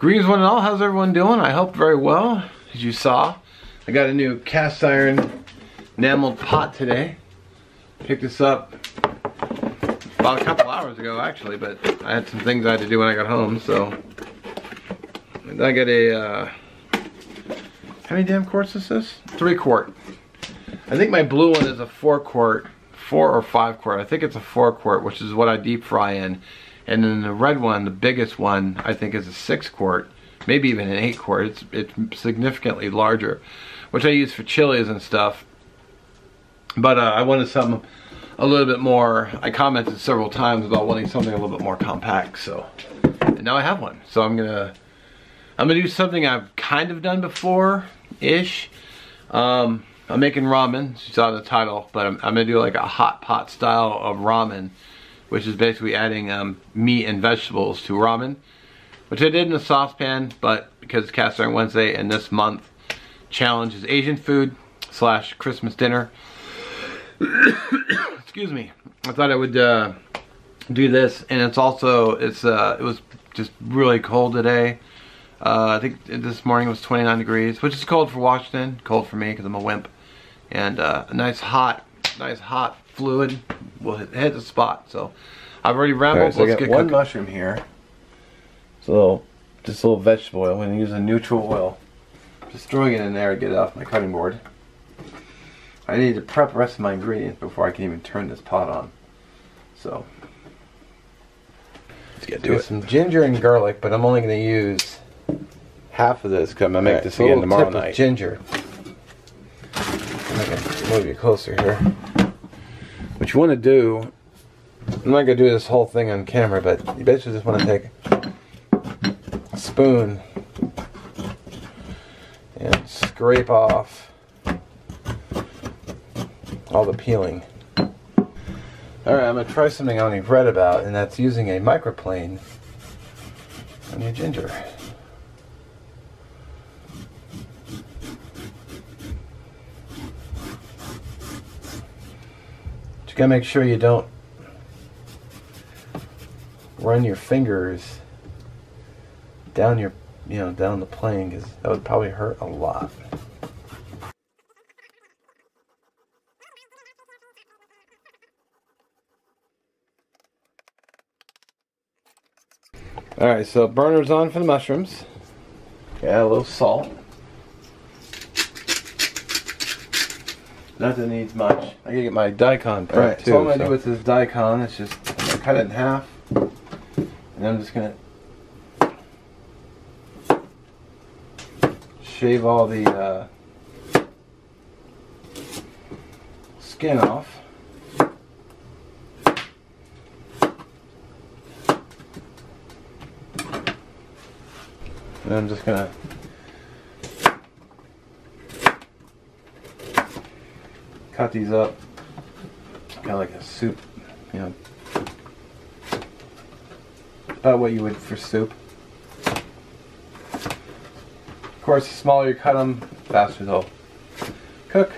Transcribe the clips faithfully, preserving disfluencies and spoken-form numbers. Greetings one and all, how's everyone doing? I hope very well. As you saw, I got a new cast iron enameled pot today. Picked this up about a couple hours ago actually, but I had some things I had to do when I got home, so. And I got a, uh, how many damn quarts is this? Three quart. I think my blue one is a four quart, four or five quart. I think it's a four quart, which is what I deep fry in. And then the red one, the biggest one, I think is a six quart, maybe even an eight quart. It's, it's significantly larger, which I use for chilies and stuff. But uh, I wanted something a little bit more. I commented several times about wanting something a little bit more compact. So, and now I have one. So I'm gonna, I'm gonna do something I've kind of done before-ish. Um, I'm making ramen. You saw the title, but I'm, I'm gonna do like a hot pot style of ramen, which is basically adding um, meat and vegetables to ramen, which I did in a saucepan, but because it's Cast Iron Wednesday and this month challenge is Asian food slash Christmas dinner. Excuse me. I thought I would uh, do this, and it's also, it's uh, it was just really cold today. Uh, I think this morning it was twenty-nine degrees, which is cold for Washington, cold for me because I'm a wimp, and uh, a nice hot, nice hot fluid will hit the spot. So I've already rambled. Right, so let's I got get one cooking. Mushroom here. It's a little, just a little vegetable oil. I'm going to use a neutral oil. Just throwing it in there to get it off my cutting board. I need to prep the rest of my ingredients before I can even turn this pot on. So let's get to it. Some ginger and garlic, but I'm only going to use half of this because I'm going to make this again tomorrow night. Ginger. I'm going to move you closer here. What you want to do, I'm not going to do this whole thing on camera, but you basically just want to take a spoon and scrape off all the peeling. Alright, I'm going to try something I only read about, and that's using a microplane on your ginger. You gotta make sure you don't run your fingers down your, you know, down the plane, because that would probably hurt a lot. All right, so burner's on for the mushrooms. Add a little salt. Nothing needs much. I gotta get my daikon prepped. All right, too, so what I'm gonna so. do with this daikon is just I'm gonna cut it in half, and I'm just gonna shave all the uh, skin off. And I'm just gonna cut these up, kind of like a soup, you know, about what you would for soup. Of course, the smaller you cut them, the faster they'll cook.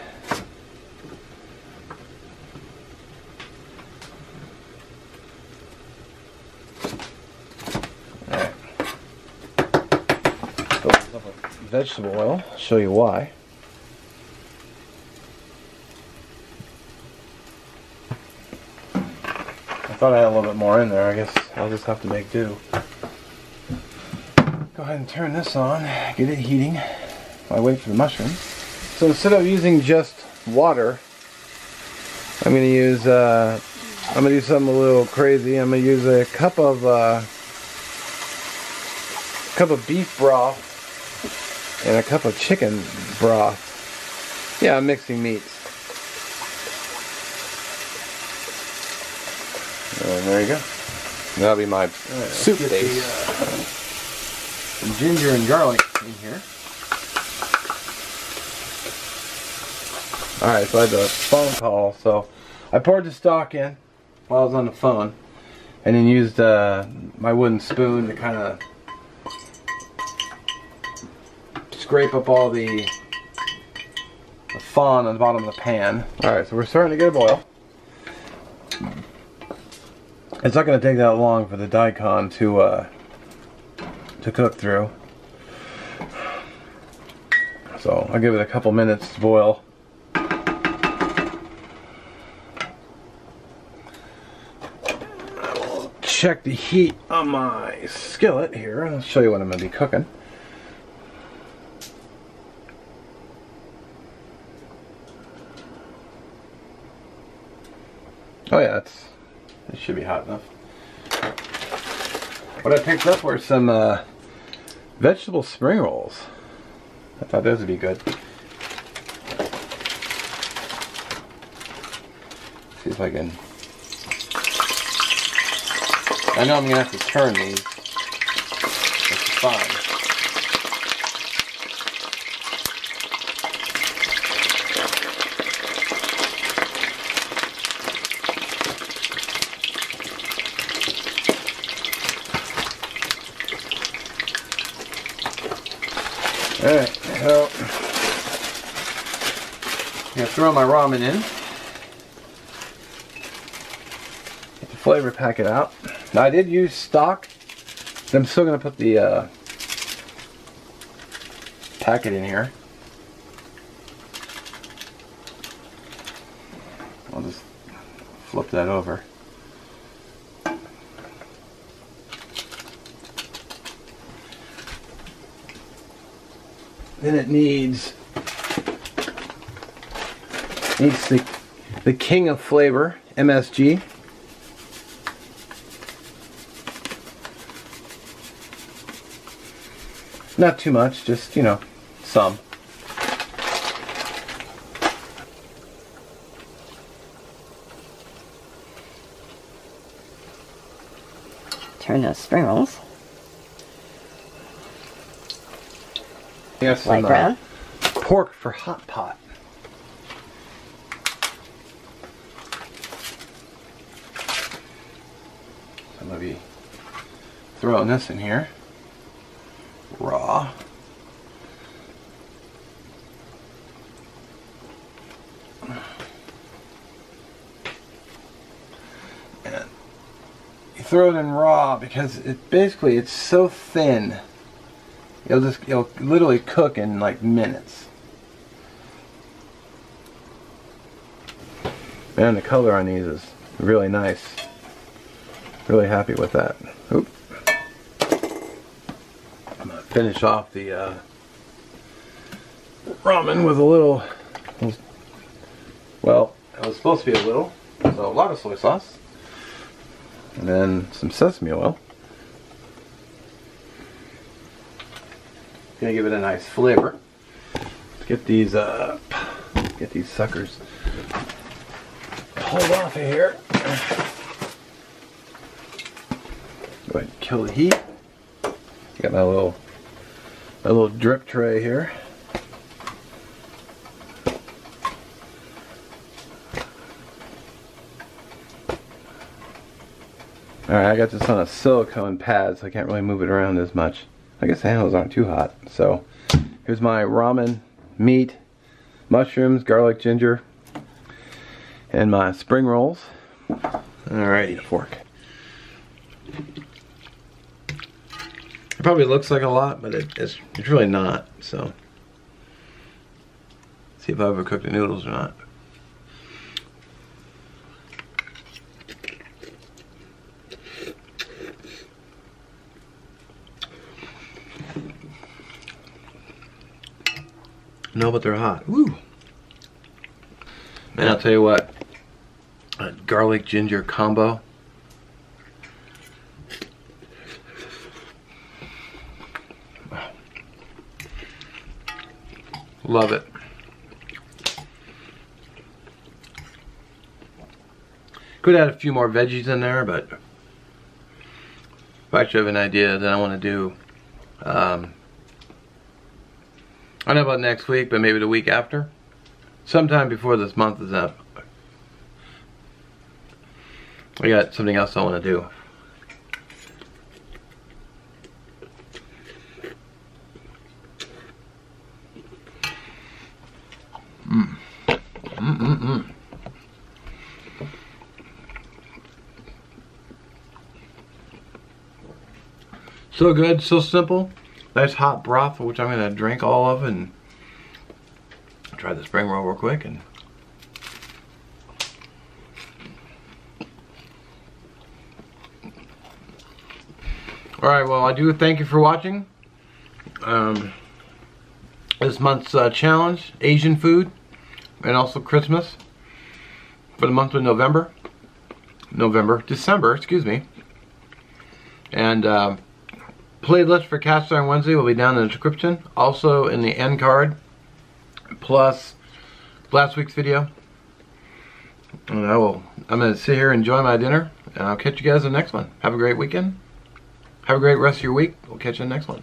All right. Vegetable oil. I'll show you why. I thought I had a little bit more in there. I guess I'll just have to make do. Go ahead and turn this on, get it heating while I wait for the mushrooms. So instead of using just water, I'm going to use, uh, I'm going to do something a little crazy. I'm going to use a cup of, uh, a cup of beef broth and a cup of chicken broth. Yeah, I'm mixing meats. And there you go. That'll be my right, soup base. Uh, some ginger and garlic in here. Alright, so I had a phone call, so I poured the stock in while I was on the phone, and then used uh, my wooden spoon to kind of scrape up all the, the fond on the bottom of the pan. Alright, so we're starting to get a boil. It's not going to take that long for the daikon to uh, to cook through. So I'll give it a couple minutes to boil. I will check the heat on my skillet here. I'll show you what I'm going to be cooking. Oh yeah, it's, it should be hot enough. What I picked up were some uh, vegetable spring rolls. I thought those would be good. Let's see if I can... I know I'm going to have to turn these. That's fine. Alright, so I'm going to throw my ramen in, get the flavor packet out. Now I did use stock, but I'm still going to put the uh, packet in here. I'll just flip that over. Then it needs, needs the, the king of flavor, M S G. Not too much, just, you know, some. Turn those spring rolls. Yes, some uh, pork for hot pot. I'm gonna be throwing this in here, raw. And you throw it in raw because it basically it's so thin. It'll just, it'll literally cook in like minutes. Man, the color on these is really nice. Really happy with that. Oop. I'm gonna finish off the uh, ramen with a little, well, it was supposed to be a little, so a lot of soy sauce. And then some sesame oil. Gonna give it a nice flavor. Let's get these uh get these suckers pulled off of here. Go ahead and kill the heat. Got my little my little drip tray here. Alright, I got this on a silicone pad, so I can't really move it around as much. I guess the handles aren't too hot. So here's my ramen, meat, mushrooms, garlic, ginger, and my spring rolls. Alrighty, a fork. It probably looks like a lot, but it, it's, it's really not. So let's see if I overcooked the noodles or not. No, but they're hot. Woo! Man, I'll tell you what, a garlic ginger combo. Wow. Love it. Could add a few more veggies in there, but if I should have an idea, then I want to do. Um, I don't know about next week, but maybe the week after. Sometime before this month is up. I got something else I want to do. Mm. Mm-mm-mm. So good, so simple. Nice hot broth, which I'm gonna drink all of, and try the spring roll real quick. And all right, well, I do thank you for watching. Um, this month's uh, challenge, Asian food, and also Christmas for the month of November, November, December, excuse me. And uh, playlist for Cast Iron Wednesday will be down in the description, also in the end card, plus last week's video. And I will. I'm gonna sit here and enjoy my dinner, and I'll catch you guys in the next one. Have a great weekend. Have a great rest of your week. We'll catch you in the next one.